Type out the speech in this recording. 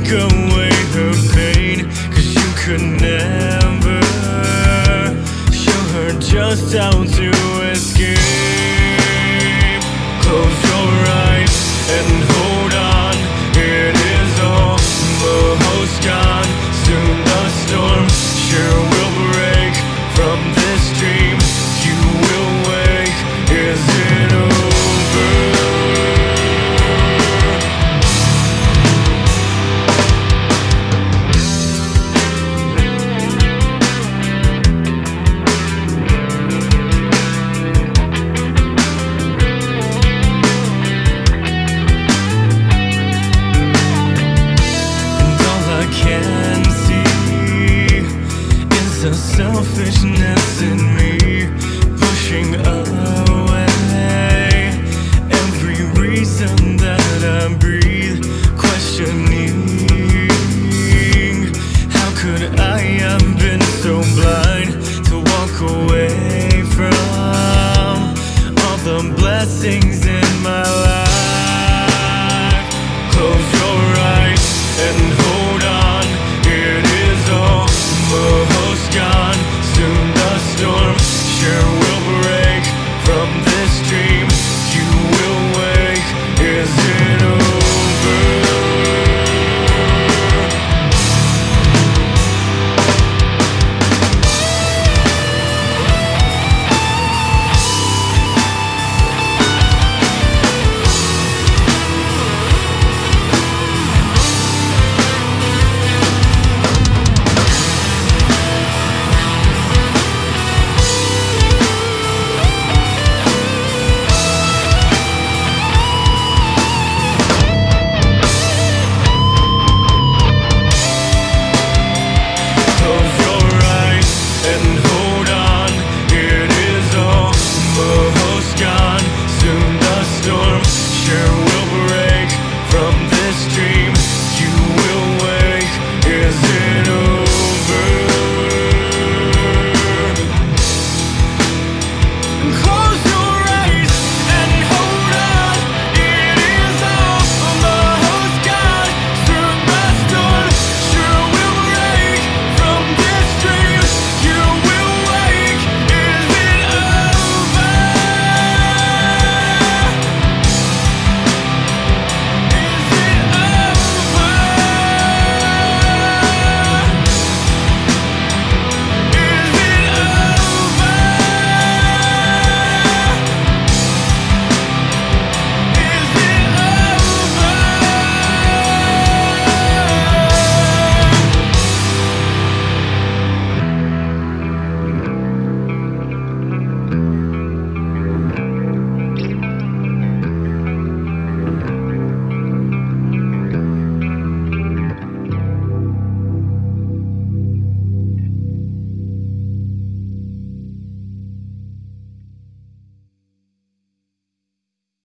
take away her pain, cause you could never show her just how to